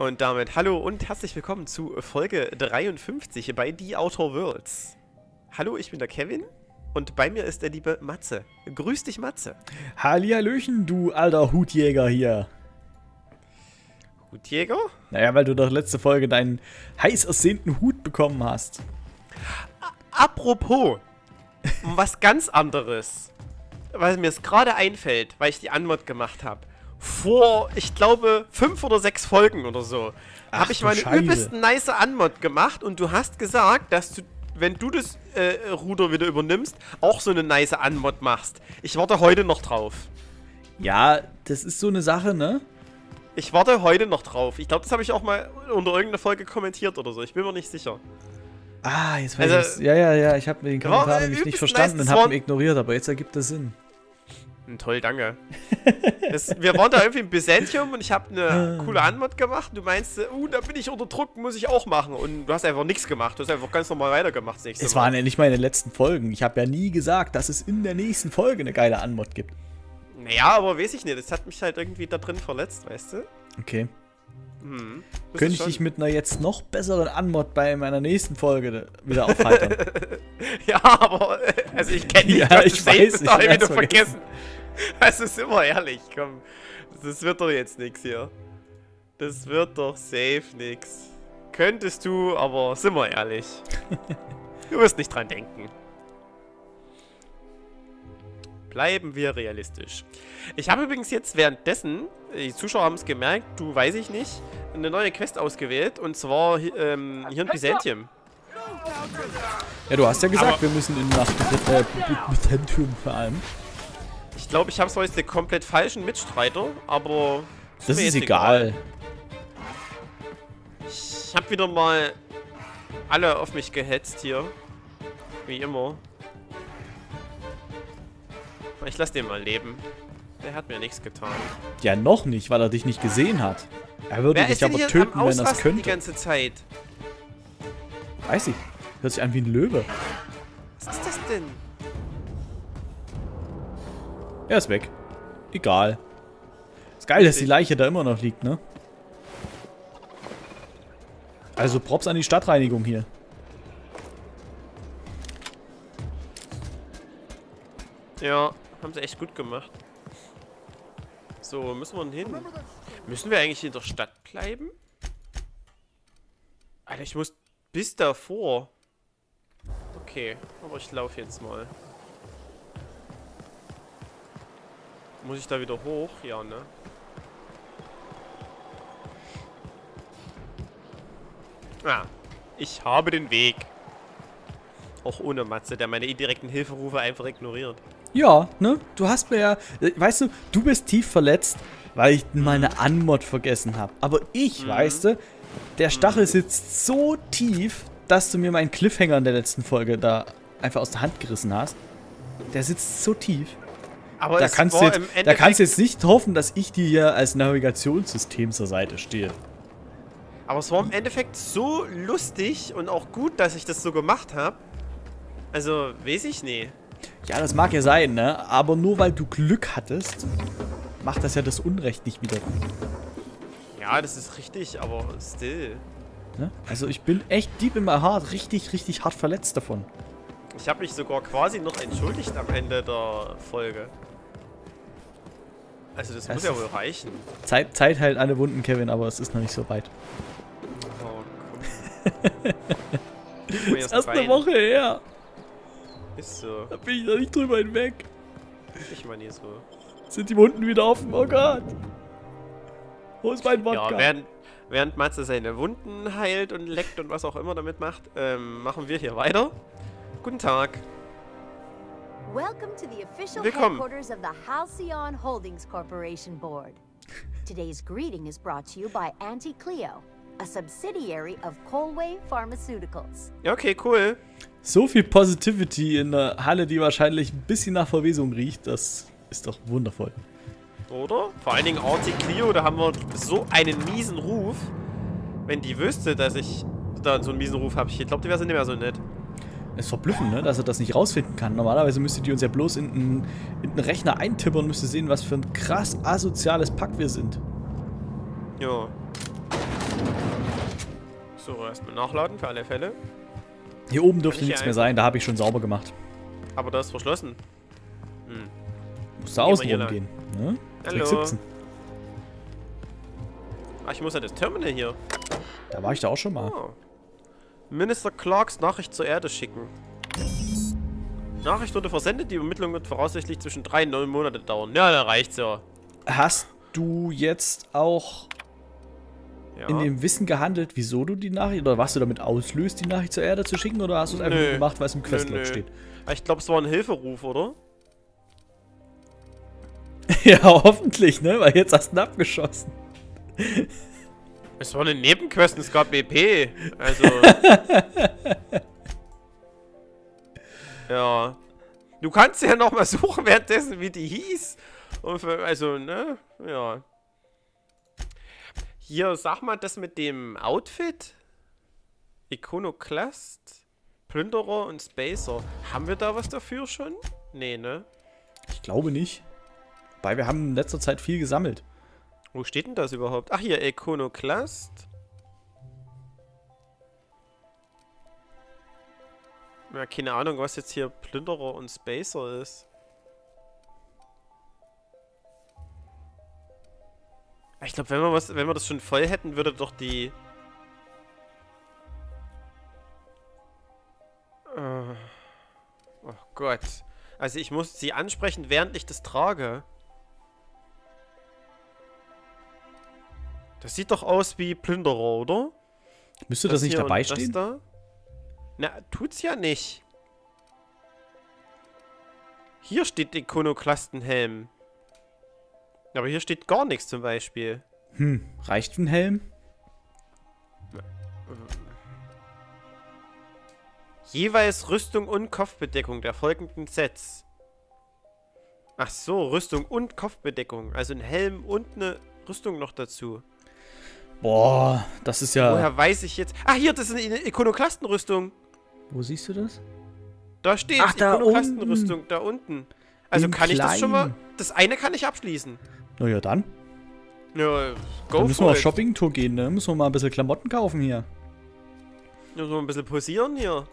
Und damit hallo und herzlich willkommen zu Folge 53 bei The Outer Worlds. Hallo, ich bin der Kevin und bei mir ist der liebe Matze. Grüß dich, Matze. Hallihallöchen, du alter Hutjäger hier. Hutjäger? Naja, weil du doch letzte Folge deinen heiß ersehnten Hut bekommen hast. Apropos, was ganz anderes, was mir jetzt gerade einfällt, weil ich die Anmod gemacht habe. Vor, ich glaube, 5 oder 6 Folgen oder so, habe ich meine übelst nice Anmod gemacht und du hast gesagt, dass du, wenn du das Ruder wieder übernimmst, auch so eine nice Anmod machst. Ich warte heute noch drauf. Ja, das ist so eine Sache, ne? Ich warte heute noch drauf. Ich glaube, das habe ich auch mal unter irgendeiner Folge kommentiert oder so. Ich bin mir nicht sicher. Ah, jetzt weiß ich es. Ja, ich habe den Kommentar nämlich nicht verstanden und habe ihn ignoriert, aber jetzt ergibt das Sinn. Toll, danke. Wir waren da irgendwie im Byzantium und ich habe eine coole Anmod gemacht. Du meinst, da bin ich unter Druck, muss ich auch machen. Und du hast einfach nichts gemacht. Du hast einfach ganz normal weitergemacht. Es waren ja nicht meine letzten Folgen. Ich habe ja nie gesagt, dass es in der nächsten Folge eine geile Anmod gibt. Naja, aber weiß ich nicht. Das hat mich halt irgendwie da drin verletzt, weißt du? Okay. Hm, könnte ich dich mit einer jetzt noch besseren Anmod bei meiner nächsten Folge wieder aufhalten? Ja, aber also ich kenne dich. Ja, ich weiß, ich wieder vergessen. Also sind wir ehrlich, komm. Das wird doch jetzt nichts hier. Das wird doch safe nix. Könntest du, aber sind wir ehrlich. Du wirst nicht dran denken. Bleiben wir realistisch. Ich habe übrigens jetzt währenddessen, die Zuschauer haben es gemerkt, du weiß ich nicht, eine neue Quest ausgewählt und zwar hier in Byzantium. Ja, du hast ja gesagt, aber wir müssen in Nacht Byzantium vor allem. Ich glaube, ich habe zwar jetzt den komplett falschen Mitstreiter, aber das ist egal. Ich habe wieder mal alle auf mich gehetzt hier. Wie immer. Ich lasse den mal leben. Der hat mir nichts getan. Ja, noch nicht, weil er dich nicht gesehen hat. Er würde dich aber töten, wenn er es könnte. Die ganze Zeit? Weiß ich. Hört sich an wie ein Löwe. Was ist das denn? Er ist weg. Egal. Ist geil, dass die Leiche da immer noch liegt, ne? Also Props an die Stadtreinigung hier. Ja, haben sie echt gut gemacht. So, müssen wir denn hin? Müssen wir eigentlich in der Stadt bleiben? Alter, ich muss bis davor. Okay, aber ich laufe jetzt mal. Muss ich da wieder hoch? Ja, ne? Ah, ich habe den Weg. Auch ohne Matze, der meine indirekten Hilferufe einfach ignoriert. Ja, ne? Du hast mir ja... Weißt du, du bist tief verletzt, weil ich meine Anmod vergessen habe. Aber ich, weißt du, der Stachel sitzt so tief, dass du mir meinen Cliffhanger in der letzten Folge da einfach aus der Hand gerissen hast. Der sitzt so tief. Aber da kannst du jetzt nicht hoffen, dass ich dir hier als Navigationssystem zur Seite stehe. Aber es war im Endeffekt so lustig und auch gut, dass ich das so gemacht habe. Also, weiß ich nicht. Ja, das mag ja sein, ne? Aber nur weil du Glück hattest, macht das ja das Unrecht nicht wieder. Ja, das ist richtig, aber still. Ne? Also, ich bin echt deep in my heart richtig, richtig hart verletzt davon. Ich habe mich sogar quasi noch entschuldigt am Ende der Folge. Also das muss ja wohl reichen. Zeit heilt alle Wunden, Kevin, aber es ist noch nicht so weit. Oh, komm. Das ist erst eine Woche her. Ist so. Da bin ich noch nicht drüber hinweg. Ich meine hier so. Sind die Wunden wieder offen? Oh Gott. Wo ist mein Wodka? Ja, während Matze seine Wunden heilt und leckt und was auch immer damit macht, machen wir hier weiter. Guten Tag. Welcome to the official headquarters of the Halcyon Holdings Corporation Board. Today's greeting is brought to you by Anticlio, a subsidiary of Colway Pharmaceuticals. Okay, cool. So viel Positivity in einer Halle, die wahrscheinlich ein bisschen nach Verwesung riecht, das ist doch wundervoll. Oder? Vor allen Dingen Anticlio, da haben wir so einen miesen Ruf. Wenn die wüsste, dass ich da so einen miesen Ruf habe, ich glaube, die wäre nicht mehr so nett. Es ist verblüffend, ne? Dass er das nicht rausfinden kann. Normalerweise müsste die uns ja bloß in einen Rechner eintippern und müsste sehen, was für ein krass asoziales Pack wir sind. Ja. So, erstmal nachladen für alle Fälle. Hier oben dürfte nichts mehr sein, da habe ich schon sauber gemacht. Aber das ist verschlossen. Hm. Musst du außen rumgehen. Ne? Hallo. 17. Ach, ich muss ja das Terminal hier. Da war ich da auch schon mal. Oh. Minister Clarks Nachricht zur Erde schicken. Nachricht wurde versendet, die Übermittlung wird voraussichtlich zwischen 3 und 9 Monate dauern. Ja, da reicht's ja. Hast du jetzt auch in dem Wissen gehandelt, wieso du die Nachricht, oder warst du damit auslöst, die Nachricht zur Erde zu schicken, oder hast du es einfach nur gemacht, weil es im Questlog steht? Ich glaube, es war ein Hilferuf, oder? Ja, hoffentlich, ne? Weil jetzt hast du ihn abgeschossen. Es war eine Nebenquest, es gab BP. Also. Ja. Du kannst ja nochmal suchen währenddessen, wie die hieß. Und für, also, ne? Ja. Hier, sag mal das mit dem Outfit. Iconoclast, Plünderer und Spacer. Haben wir da was dafür schon? Nee, ne? Ich glaube nicht. Weil wir haben in letzter Zeit viel gesammelt. Wo steht denn das überhaupt? Ach hier, Iconoclast. Ja, keine Ahnung, was jetzt hier Plünderer und Spacer ist. Ich glaube, wenn wir das schon voll hätten, würde doch die... Oh Gott. Also ich muss sie ansprechen, während ich das trage. Das sieht doch aus wie Plünderer, oder? Müsste das nicht dabei stehen? Da? Na, tut's ja nicht. Hier steht Ikonoklastenhelm. Aber hier steht gar nichts zum Beispiel. Hm, reicht ein Helm? Jeweils Rüstung und Kopfbedeckung der folgenden Sets. Ach so, Rüstung und Kopfbedeckung. Also ein Helm und eine Rüstung noch dazu. Boah, das ist ja... Woher weiß ich jetzt... Ah, hier, das ist eine Ikonoklastenrüstung. Wo siehst du das? Da steht Ikonoklastenrüstung, da unten. Also kann ich das schon mal... Das eine kann ich abschließen. Naja, dann. Ja, go. Dann müssen wir auf Shopping-Tour gehen, ne? Müssen wir mal ein bisschen Klamotten kaufen hier. Ja, so ein bisschen posieren hier.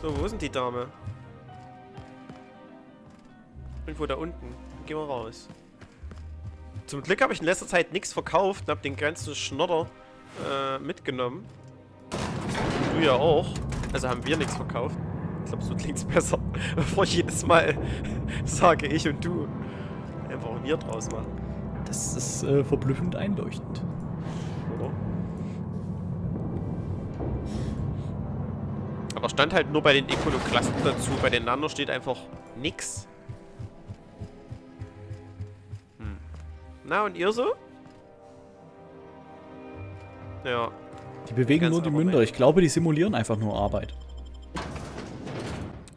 So, wo ist denn die Dame? Irgendwo da unten. Dann gehen wir raus. Zum Glück habe ich in letzter Zeit nichts verkauft und habe den ganzen Schnodder mitgenommen. Du ja auch. Also haben wir nichts verkauft. Ich glaube, so klingt's besser. Bevor ich jedes Mal sage, ich und du. Einfach wir draus machen. Das ist verblüffend einleuchtend. Oder? Aber stand halt nur bei den Ikonoklasten dazu. Bei den anderen steht einfach nix. Hm. Na, und ihr so? Ja. Die bewegen nur die Münder. Ich glaube, die simulieren einfach nur Arbeit.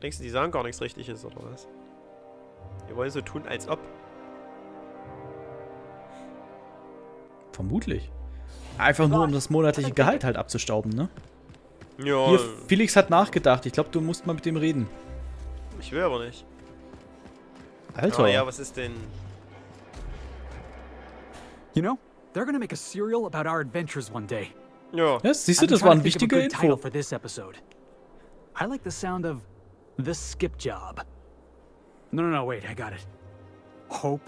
Denkst du, die sagen gar nichts Richtiges, oder was? Wir wollen so tun, als ob. Vermutlich. Einfach nur, um das monatliche Gehalt halt abzustauben, ne? Ja. Hier, Felix hat nachgedacht. Ich glaube, du musst mal mit dem reden. Ich will aber nicht. Alter. Oh ja, was ist denn? You know, they're gonna make a serial about our adventures one day. Ja. Yes, siehst du, das war ein wichtiger Info. I like the sound of the skip job. No, wait, I got it. Hope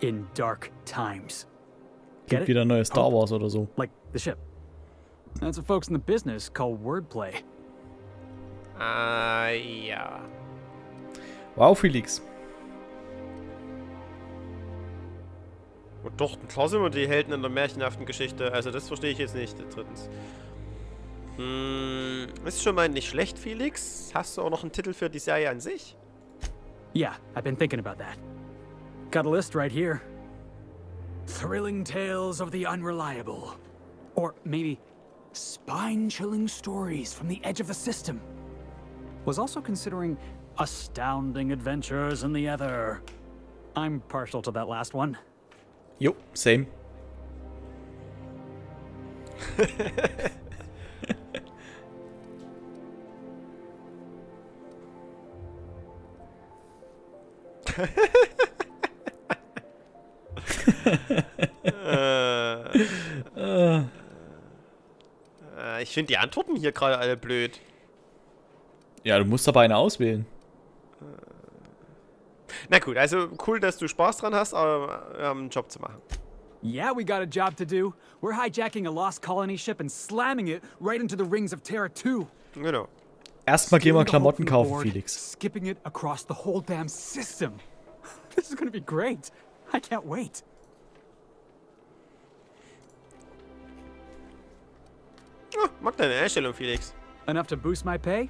in dark times. Get it? Wieder neue Star Wars oder so. Like the ship. That's what folks in the business call wordplay. Ja. Wow, Felix. Und doch, klar sind wir die Helden in der märchenhaften Geschichte. Also das verstehe ich jetzt nicht, drittens. Hm, ist schon mal nicht schlecht, Felix. Hast du auch noch einen Titel für die Serie an sich? Yeah, I've been thinking about that. Got a list right here. Thrilling tales of the unreliable. Or maybe spine-chilling stories from the edge of the system. Was also considering astounding adventures in the ether. I'm partial to that last one. Jo, same. Ich finde die Antworten hier gerade alle blöd. Ja, du musst aber eine auswählen. Na gut, also cool, dass du Spaß dran hast, aber wir haben einen Job zu machen. Yeah, we got a job to do. We're hijacking a lost colony ship and slamming it right into the rings of Terra 2. Genau. Erstmal gehen wir Klamotten kaufen, Felix. Skipping it across the whole damn system. This is gonna be great. I can't wait. Oh, mag deine Einstellung, Felix. Enough to boost my pay?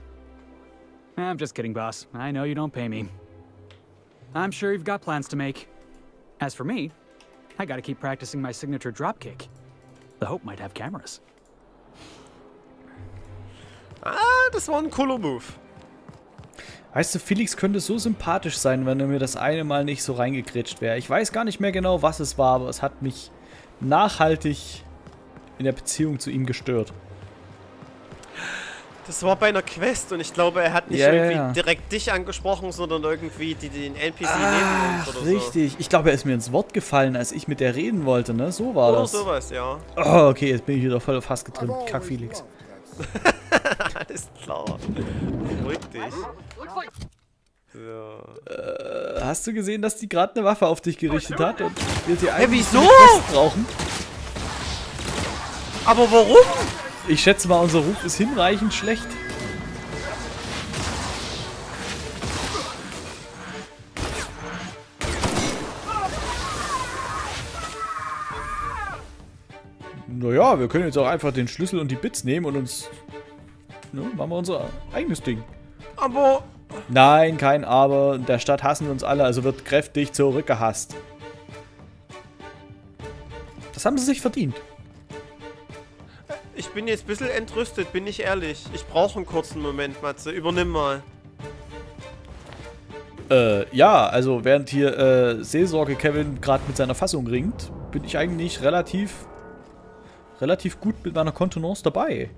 I'm just kidding, boss. I know you don't pay me. I'm sure you've got plans to make. As for me, I gotta keep practicing my signature dropkick. The Hope might have cameras. Ah, das war ein cooler Move. Weißt du, Felix könnte so sympathisch sein, wenn er mir das eine Mal nicht so reingekretscht wäre. Ich weiß gar nicht mehr genau, was es war, aber es hat mich nachhaltig in der Beziehung zu ihm gestört. Das war bei einer Quest und ich glaube, er hat nicht direkt dich angesprochen, sondern irgendwie den NPC neben uns oder so. Richtig. Ich glaube, er ist mir ins Wort gefallen, als ich mit der reden wollte, ne? So war das. Oh, sowas, ja. Oh, okay, jetzt bin ich wieder voll fast getrimmt. Kack, Felix. Alles klar. Beruhig dich. So. Hast du gesehen, dass die gerade eine Waffe auf dich gerichtet hat? Und die wieso? Brauchen? Aber warum? Ich schätze mal, unser Ruf ist hinreichend schlecht. Naja, wir können jetzt auch einfach den Schlüssel und die Bits nehmen und uns... Ne, machen wir unser eigenes Ding. Aber... Nein, kein Aber. In der Stadt hassen wir uns alle, also wird kräftig zurückgehasst. Das haben sie sich verdient. Ich bin jetzt ein bisschen entrüstet, bin ich ehrlich. Ich brauche einen kurzen Moment, Matze. Übernimm mal. Ja, also während hier Seelsorge Kevin gerade mit seiner Fassung ringt, bin ich eigentlich relativ gut mit meiner Kontenance dabei.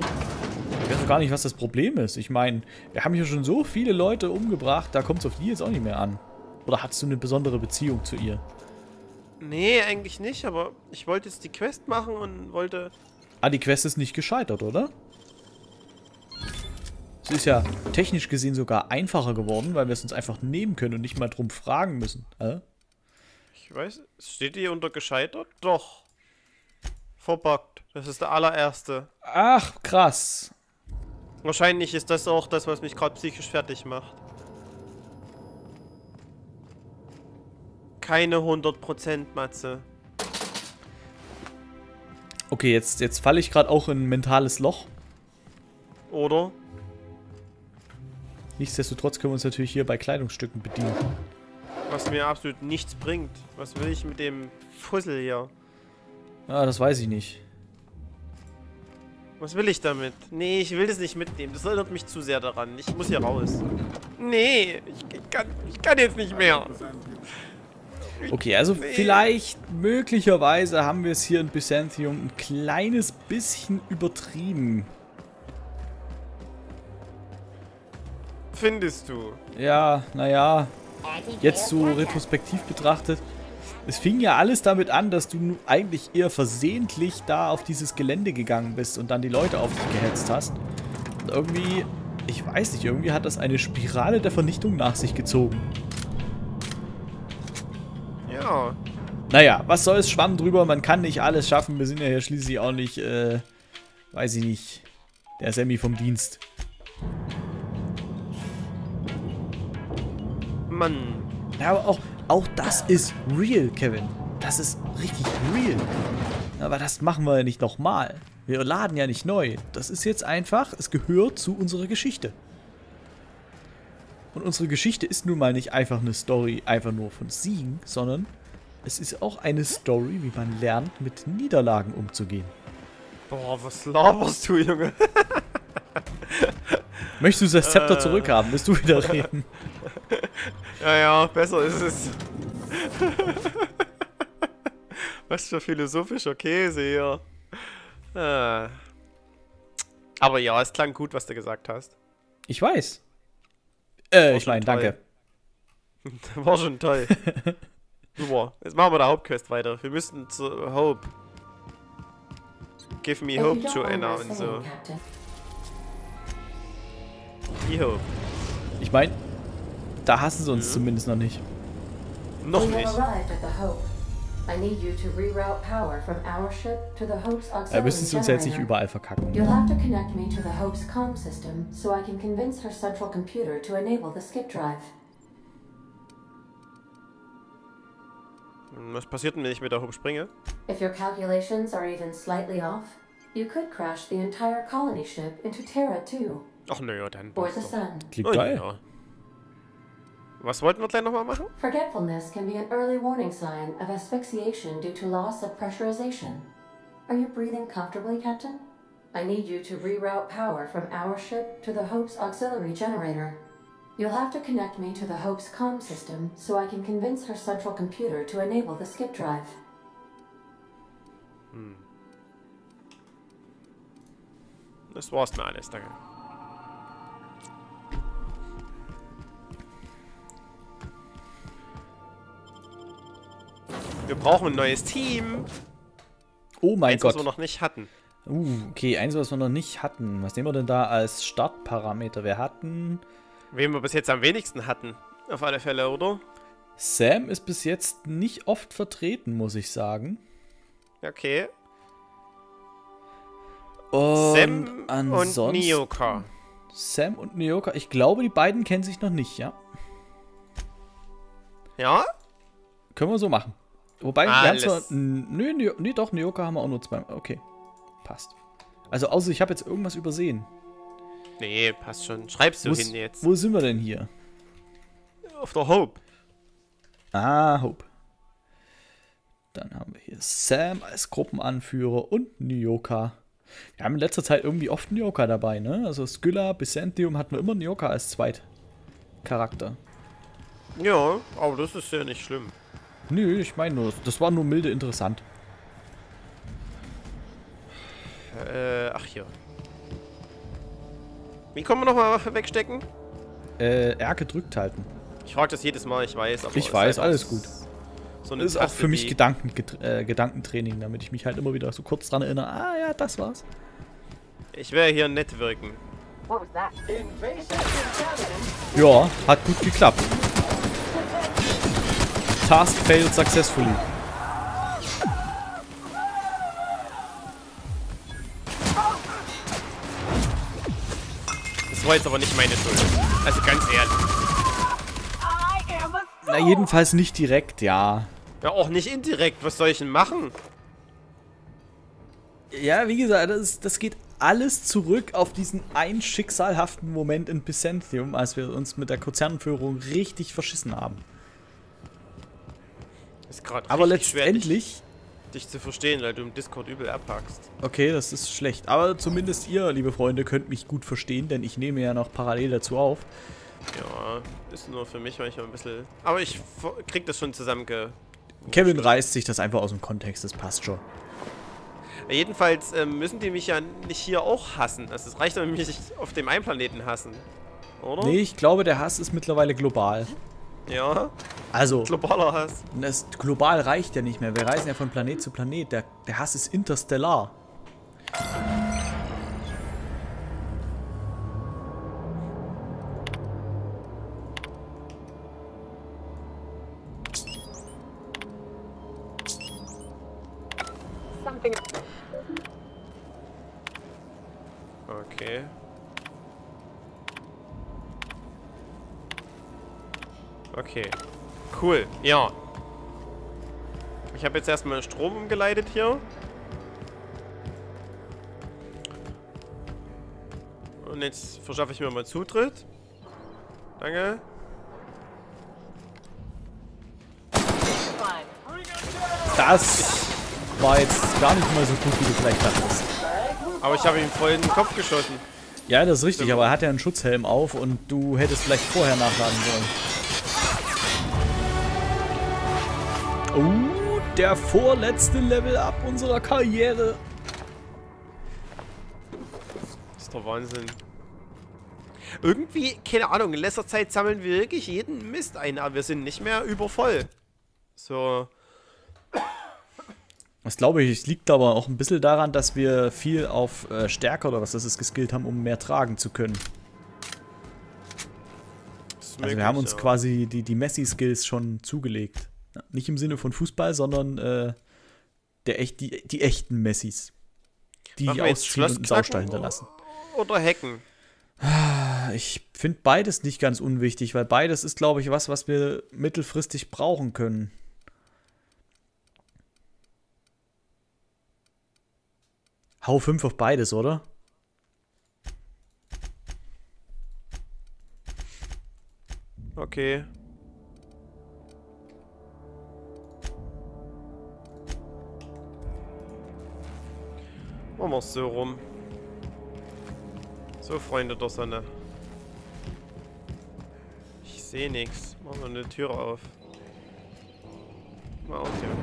Ich weiß auch gar nicht, was das Problem ist. Ich meine, wir haben hier schon so viele Leute umgebracht, da kommt es auf die jetzt auch nicht mehr an. Oder hast du eine besondere Beziehung zu ihr? Nee, eigentlich nicht, aber ich wollte jetzt die Quest machen und wollte... Ah, die Quest ist nicht gescheitert, oder? Es ist ja technisch gesehen sogar einfacher geworden, weil wir es uns einfach nehmen können und nicht mal drum fragen müssen. Ich weiß, steht hier unter gescheitert? Doch. Verbuggt. Das ist der allererste. Ach, krass. Wahrscheinlich ist das auch das, was mich gerade psychisch fertig macht. Keine 100%, Matze. Okay, jetzt falle ich gerade auch in ein mentales Loch. Oder? Nichtsdestotrotz können wir uns natürlich hier bei Kleidungsstücken bedienen. Was mir absolut nichts bringt. Was will ich mit dem Fussel hier? Ah, das weiß ich nicht. Was will ich damit? Nee, ich will das nicht mitnehmen. Das erinnert mich zu sehr daran. Ich muss hier raus. Nee, ich kann jetzt nicht mehr. Okay, also vielleicht, möglicherweise haben wir es hier in Byzantium ein kleines bisschen übertrieben. Findest du? Ja, naja, jetzt so retrospektiv betrachtet. Es fing ja alles damit an, dass du eigentlich eher versehentlich da auf dieses Gelände gegangen bist und dann die Leute auf dich gehetzt hast. Und irgendwie, ich weiß nicht, irgendwie hat das eine Spirale der Vernichtung nach sich gezogen. Ja. Naja, was soll's, Schwamm drüber, man kann nicht alles schaffen, wir sind ja hier schließlich auch nicht, weiß ich nicht, der Sammy vom Dienst. Mann. Ja, aber auch das ist real, Kevin. Das ist richtig real. Aber das machen wir ja nicht nochmal. Wir laden ja nicht neu. Das ist jetzt einfach, es gehört zu unserer Geschichte. Und unsere Geschichte ist nun mal nicht einfach eine Story, einfach nur von Siegen, sondern es ist auch eine Story, wie man lernt, mit Niederlagen umzugehen. Boah, was laberst du, Junge? Möchtest du das Zepter zurückhaben? Willst du wieder reden? Ja, besser ist es. Was für philosophischer Käse hier. Aber ja, es klang gut, was du gesagt hast. Ich weiß. Ich meine, danke. War schon toll. Super. Jetzt machen wir der Hauptquest weiter. Wir müssen zu Hope. Give me hope to announce. So. E-Hope. Ich meine, da hassen sie uns zumindest noch nicht. Noch nicht. Da müssen sie uns jetzt nicht überall verkacken. Was passiert denn, wenn ich mit der Hope springe? If your calculations are even slightly off, you could crash the entire colony ship into Terra 2. Ach naja, dann. Or the sun. Klingt geil. Ja. Was wollten wir gleich nochmal machen? Forgetfulness can be an early warning sign of asphyxiation due to loss of pressurization. Are you breathing comfortably, Captain? I need you to reroute power from our ship to the Hope's auxiliary generator. You'll have to connect me to the Hope's comm system so I can convince her central computer to enable the skip drive. Hm. Das war's dann alles, danke. Wir brauchen ein neues Team. Oh mein Gott. Eins, was wir noch nicht hatten. Okay, eins, was wir noch nicht hatten. Was nehmen wir denn da als Startparameter? Wir hatten... Wen wir bis jetzt am wenigsten hatten. Auf alle Fälle, oder? Sam ist bis jetzt nicht oft vertreten, muss ich sagen. Okay. Und Sam und Nioka. Sam und Nioka. Ich glaube, die beiden kennen sich noch nicht, ja? Ja? Können wir so machen. Wobei, doch, Nioka haben wir auch nur zweimal. Okay, passt. Also, außer ich habe jetzt irgendwas übersehen. Nee, passt schon. Schreibst du hin jetzt. Wo sind wir denn hier? Auf der Hope. Ah, Hope. Dann haben wir hier Sam als Gruppenanführer und Nioka. Wir haben in letzter Zeit irgendwie oft Nioka dabei, ne? Also Scylla, Byzantium hatten wir immer Nioka als Zweitcharakter. Ja, aber das ist ja nicht schlimm. Nö, ich meine nur, das war nur milde interessant. Ach hier. Wie kommen wir nochmal wegstecken? R gedrückt halten. Ich frage das jedes Mal, ich weiß. Aber ich weiß, halt alles gut. So eine das ist Taste, auch für mich Gedankentraining, damit ich mich halt immer wieder so kurz dran erinnere. Ah ja, das war's. Ich werde hier nett wirken. Ja, hat gut geklappt. Task failed successfully. Das war jetzt aber nicht meine Schuld. Also ganz ehrlich. Na, jedenfalls nicht direkt, ja. Ja, auch nicht indirekt. Was soll ich denn machen? Ja, wie gesagt, das geht alles zurück auf diesen einen schicksalhaften Moment in Byzantium, als wir uns mit der Konzernführung richtig verschissen haben. Ist gerade aber letztendlich... dich zu verstehen, weil du im Discord übel abpackst. Okay, das ist schlecht. Aber zumindest ihr, liebe Freunde, könnt mich gut verstehen, denn ich nehme ja noch parallel dazu auf. Ja, ist nur für mich manchmal ein bisschen... Aber ich krieg das schon zusammenge... Kevin reißt sich das einfach aus dem Kontext, das passt schon. Ja, jedenfalls müssen die mich ja nicht hier auch hassen. Also es reicht, wenn mich nicht auf dem einen Planeten hassen, oder? Nee, ich glaube, der Hass ist mittlerweile global. Ja. Also. Globaler Hass. Das global reicht ja nicht mehr. Wir reisen ja von Planet zu Planet. Der Hass ist interstellar. Okay. Okay, cool, ja. Ich habe jetzt erstmal Strom umgeleitet hier. Und jetzt verschaffe ich mir mal Zutritt. Danke. Das war jetzt gar nicht mal so gut, wie du vielleicht dachtest. Aber ich habe ihm voll in den Kopf geschossen. Ja, das ist richtig, aber er hat ja einen Schutzhelm auf und du hättest vielleicht vorher nachladen sollen. Oh, der vorletzte Level-Up unserer Karriere. Das ist doch Wahnsinn. Irgendwie, keine Ahnung, in letzter Zeit sammeln wir wirklich jeden Mist ein, aber wir sind nicht mehr übervoll. So. Das glaube ich, liegt aber auch ein bisschen daran, dass wir viel auf Stärke oder was das ist geskillt haben, um mehr tragen zu können. Also wir haben uns quasi die Messi-Skills schon zugelegt. Ja, nicht im Sinne von Fußball, sondern die echten Messis. Die ausziehen und einen Saustall hinterlassen. Oder hacken. Ich finde beides nicht ganz unwichtig, weil beides ist, glaube ich, was wir mittelfristig brauchen können. Hau 5 auf beides, oder? Okay. Machen wir es so rum. So, Freunde der Sonne. Ich sehe nichts. Machen wir eine Tür auf. Mal auf hier.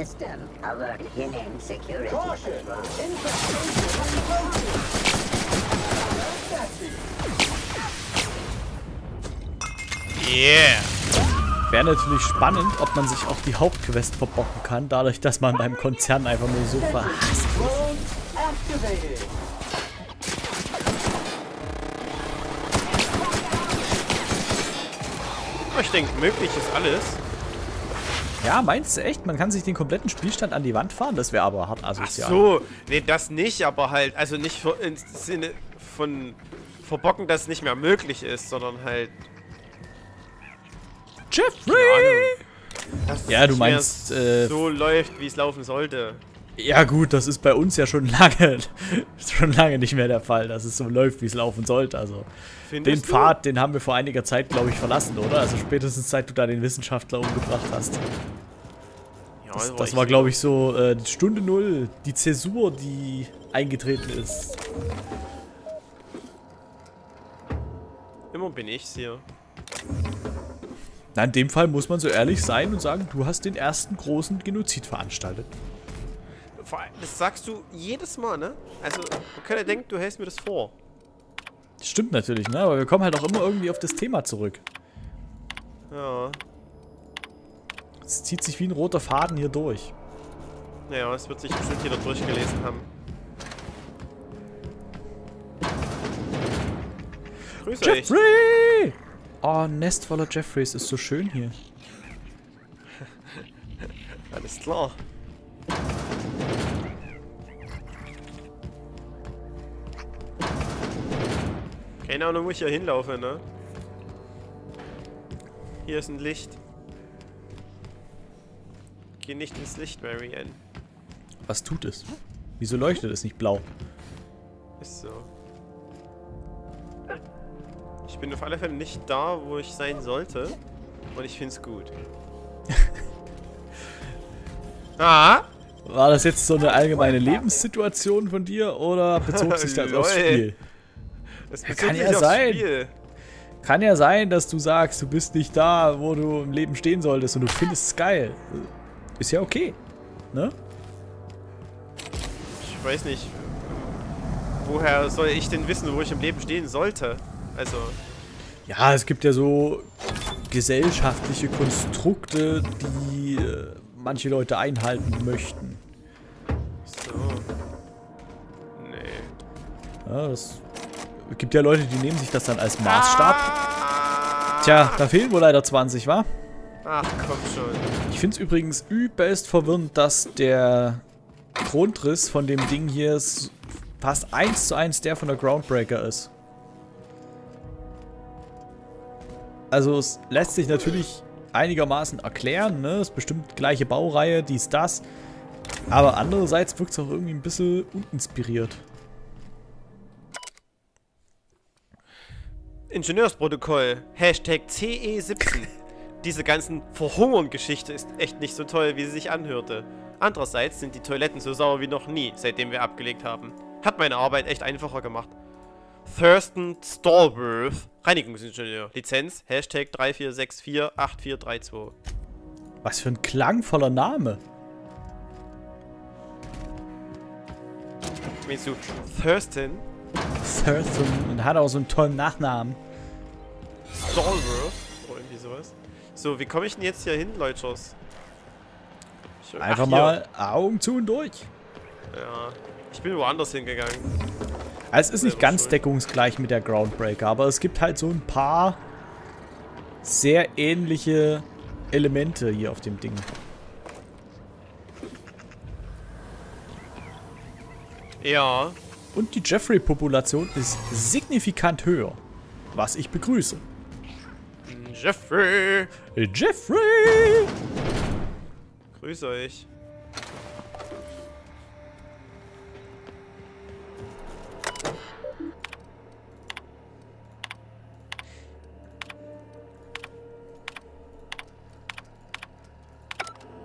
System alert in security. Caution. Yeah! Wäre natürlich spannend, ob man sich auch die Hauptquest verbocken kann, dadurch, dass man beim Konzern einfach nur so verhasst ist. Ich denke, möglich ist alles. Ja, meinst du echt? Man kann sich den kompletten Spielstand an die Wand fahren? Das wäre aber hart asozial. Ach so, nee, das nicht, aber halt, also nicht im Sinne von verbocken, dass es nicht mehr möglich ist, sondern halt... Jeffrey! Dass ja, du meinst... so läuft, wie es laufen sollte. Ja gut, das ist bei uns ja schon lange nicht mehr der Fall, dass es so läuft, wie es laufen sollte. Also den Pfad, den haben wir vor einiger Zeit, glaube ich, verlassen, oder? Also spätestens seit du da den Wissenschaftler umgebracht hast. Das war, glaube ich, so die Stunde Null, die Zäsur, die eingetreten ist. Immer bin ich's hier. Na, in dem Fall muss man so ehrlich sein und sagen, du hast den ersten großen Genozid veranstaltet. Das sagst du jedes Mal, ne? Also, man könnte denken, du hältst mir das vor. Stimmt natürlich, ne? Aber wir kommen halt auch immer irgendwie auf das Thema zurück. Ja. Es zieht sich wie ein roter Faden hier durch. Naja, es wird sich bestimmt jeder durchgelesen haben. Grüße euch. Jeffrey! Oh, Nest voller Jeffreys ist so schön hier. Alles klar. Keine Ahnung, wo ich hier hinlaufe, ne? Hier ist ein Licht. Geh nicht ins Licht, Mary Ann. Was tut es? Wieso leuchtet es nicht blau? Ist so. Ich bin auf alle Fälle nicht da, wo ich sein sollte. Und ich find's gut. Ah! War das jetzt so eine allgemeine Lebenssituation von dir oder bezog sich das aufs Spiel? Das kann ja sein. Kann ja sein, dass du sagst, du bist nicht da, wo du im Leben stehen solltest und du findest es geil. Ist ja okay. Ne? Ich weiß nicht. Woher soll ich denn wissen, wo ich im Leben stehen sollte? Also. Ja, es gibt ja so gesellschaftliche Konstrukte, die manche Leute einhalten möchten. So. Nee. Ja, das. Es gibt ja Leute, die nehmen sich das dann als Maßstab. Tja, da fehlen wohl leider 20, wa? Ach, komm schon. Ich find's übrigens übelst verwirrend, dass der Grundriss von dem Ding hier fast 1:1 der von der Groundbreaker ist. Also es lässt sich natürlich einigermaßen erklären, ne? Es ist bestimmt gleiche Baureihe, dies, das. Aber andererseits wirkt es auch irgendwie ein bisschen uninspiriert. Ingenieursprotokoll, Hashtag CE17. Diese ganzen Verhungern-Geschichte ist echt nicht so toll, wie sie sich anhörte. Andererseits sind die Toiletten so sauer wie noch nie, seitdem wir abgelegt haben. Hat meine Arbeit echt einfacher gemacht. Thurston Stallworth, Reinigungsingenieur, Lizenz, Hashtag 34648432. Was für ein klangvoller Name. Meinst du Thurston? Thurston und hat auch so einen tollen Nachnamen. Stallworth? Oder irgendwie sowas. So, wie komme ich denn jetzt hier hin, Leutschers? Schön. Einfach mal Augen zu und durch. Ja, ich bin woanders hingegangen. Also es ist nicht ganz deckungsgleich mit der Groundbreaker, aber es gibt halt so ein paar sehr ähnliche Elemente hier auf dem Ding. Ja. Und die Jeffrey-Population ist signifikant höher, was ich begrüße. Jeffrey! Jeffrey! Grüß euch.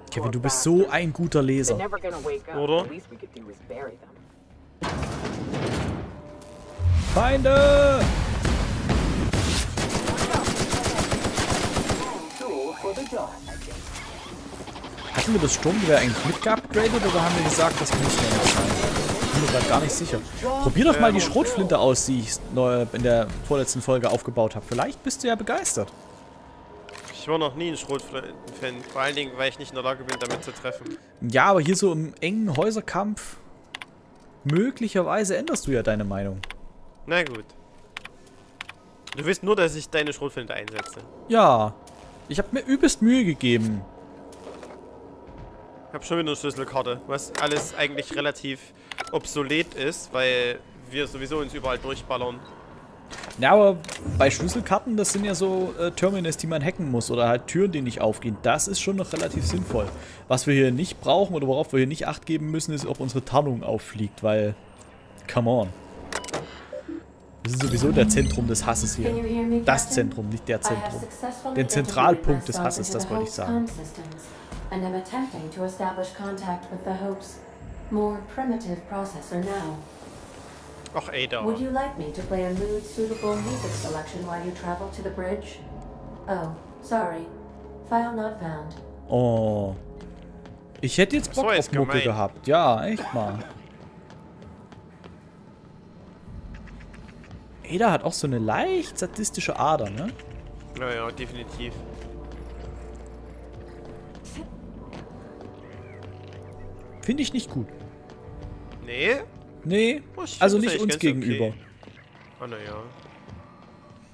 Kevin, du bist so ein guter Leser. Oder? Feinde! Hatten wir das Sturmgewehr eigentlich mit geupgradet oder haben wir gesagt, das muss ja nicht sein? Ich bin mir gerade gar nicht sicher. Probier doch mal die Schrotflinte aus, die ich in der vorletzten Folge aufgebaut habe. Vielleicht bist du ja begeistert. Ich war noch nie ein Schrotflinten-Fan. Vor allen Dingen, weil ich nicht in der Lage bin, damit zu treffen. Ja, aber hier so im engen Häuserkampf möglicherweise änderst du ja deine Meinung. Na gut. Du willst nur, dass ich deine Schrotflinte einsetze. Ja. Ich habe mir übelst Mühe gegeben. Ich habe schon wieder eine Schlüsselkarte, was alles eigentlich relativ obsolet ist, weil wir sowieso uns überall durchballern. Ja, aber bei Schlüsselkarten, das sind ja so Terminals, die man hacken muss oder halt Türen, die nicht aufgehen. Das ist schon noch relativ sinnvoll. Was wir hier nicht brauchen oder worauf wir hier nicht Acht geben müssen, ist, ob unsere Tarnung auffliegt, weil, come on. Das ist sowieso der Zentrum des Hasses hier. Das Zentrum, nicht der Zentrum. Den Zentralpunkt des Hasses, das wollte ich sagen. Ach ey, da. Oh. Ich hätte jetzt Bock auf Mucke gehabt. Ja, echt mal. Ada hat auch so eine leicht sadistische Ader, ne? Naja, definitiv. Finde ich nicht gut. Nee? Nee, also nicht uns gegenüber. Okay. Oh, naja.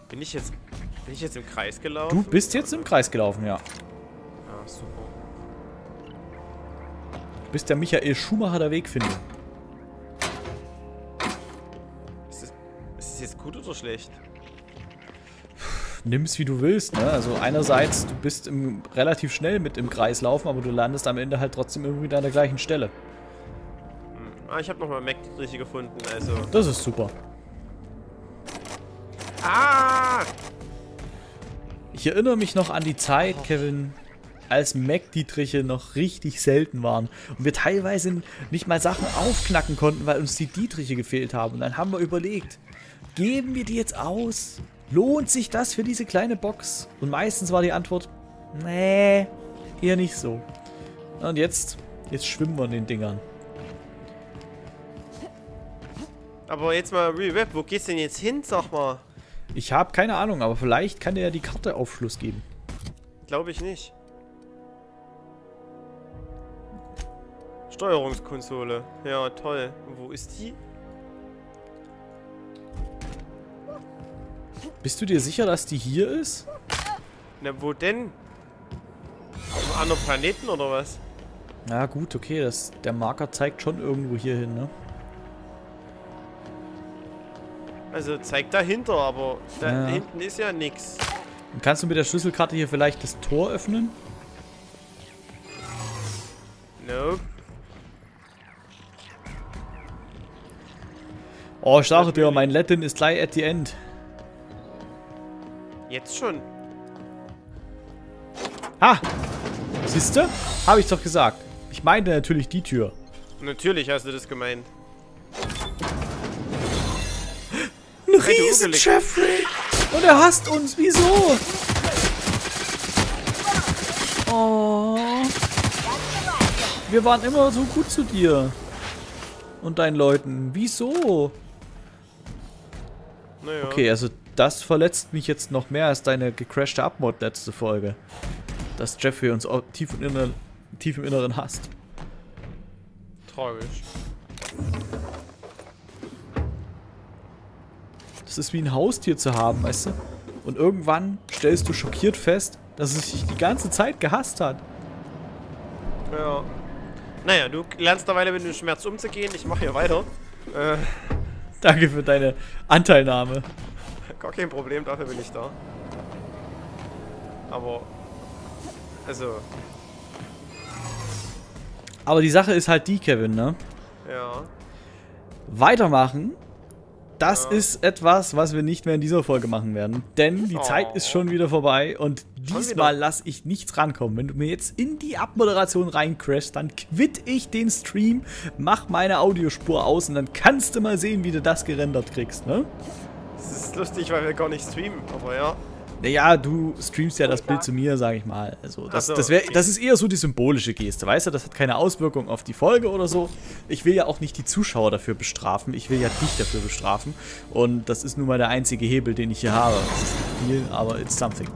Bin ich jetzt im Kreis gelaufen? Du bist jetzt im Kreis gelaufen, ja. Ah, super. Du bist der Michael Schumacher der Wegfinder. Jetzt gut oder schlecht? Nimm's wie du willst, ne? Also einerseits, du bist relativ schnell mit im Kreis laufen, aber du landest am Ende halt trotzdem irgendwie an der gleichen Stelle. Ah, ich habe nochmal Mac-Dietriche gefunden, also... Das ist super. Ah! Ich erinnere mich noch an die Zeit, Kevin, als Mac-Dietriche noch richtig selten waren und wir teilweise nicht mal Sachen aufknacken konnten, weil uns die Dietriche gefehlt haben. Und dann haben wir überlegt... Geben wir die jetzt aus? Lohnt sich das für diese kleine Box? Und meistens war die Antwort, nee, eher nicht so. Und jetzt schwimmen wir in den Dingern. Aber jetzt mal Re-Web, wo geht's denn jetzt hin, sag mal? Ich habe keine Ahnung, aber vielleicht kann dir ja die Karte Aufschluss geben. Glaube ich nicht. Steuerungskonsole. Ja, toll. Wo ist die? Bist du dir sicher, dass die hier ist? Na, wo denn? Auf einem anderen Planeten oder was? Na gut, okay, der Marker zeigt schon irgendwo hier hin, ne? Also zeigt dahinter, aber da hinten ist ja nichts. Kannst du mit der Schlüsselkarte hier vielleicht das Tor öffnen? Nope. Oh, ich sage dir, mein Latin ist gleich at the end. Jetzt schon. Ah! Siehste? Habe ich doch gesagt. Ich meinte natürlich die Tür. Natürlich hast du das gemeint. Ein riesen Jeffrey! Und er hasst uns. Wieso? Oh. Wir waren immer so gut zu dir. Und deinen Leuten. Wieso? Naja. Okay, also... Das verletzt mich jetzt noch mehr als deine gecrashte Abmord letzte Folge. Dass Jeffrey uns tief und tief im Inneren hasst. Tragisch. Das ist wie ein Haustier zu haben, weißt du? Und irgendwann stellst du schockiert fest, dass es dich die ganze Zeit gehasst hat. Ja. Naja, du lernst dabei mit dem Schmerz umzugehen. Ich mache hier weiter. Danke für deine Anteilnahme. Gar kein Problem, dafür bin ich da. Aber... also... aber die Sache ist halt die, Kevin, ne? Ja. Weitermachen, das ist etwas, was wir nicht mehr in dieser Folge machen werden. Denn die Zeit ist schon wieder vorbei und diesmal lasse ich nichts rankommen. Wenn du mir jetzt in die Abmoderation reincrashst, dann quitte ich den Stream, mach meine Audiospur aus und dann kannst du mal sehen, wie du das gerendert kriegst, ne? Das ist lustig, weil wir gar nicht streamen, aber ja. Naja, du streamst ja das Bild zu mir, sag ich mal. Also, das ist eher so die symbolische Geste, weißt du? Das hat keine Auswirkung auf die Folge oder so. Ich will ja auch nicht die Zuschauer dafür bestrafen. Ich will ja dich dafür bestrafen. Und das ist nun mal der einzige Hebel, den ich hier habe. Das ist viel, aber it's something.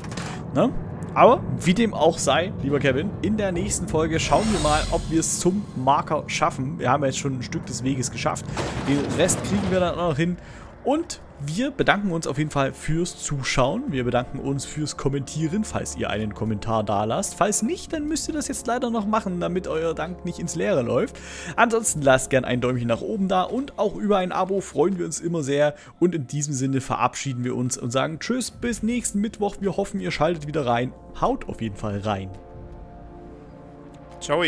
Ne? Aber, wie dem auch sei, lieber Kevin, in der nächsten Folge schauen wir mal, ob wir es zum Marker schaffen. Wir haben ja jetzt schon ein Stück des Weges geschafft. Den Rest kriegen wir dann auch noch hin. Und wir bedanken uns auf jeden Fall fürs Zuschauen. Wir bedanken uns fürs Kommentieren, falls ihr einen Kommentar da lasst. Falls nicht, dann müsst ihr das jetzt leider noch machen, damit euer Dank nicht ins Leere läuft. Ansonsten lasst gerne ein Däumchen nach oben da und auch über ein Abo freuen wir uns immer sehr. Und in diesem Sinne verabschieden wir uns und sagen tschüss, bis nächsten Mittwoch. Wir hoffen, ihr schaltet wieder rein. Haut auf jeden Fall rein. Ciao.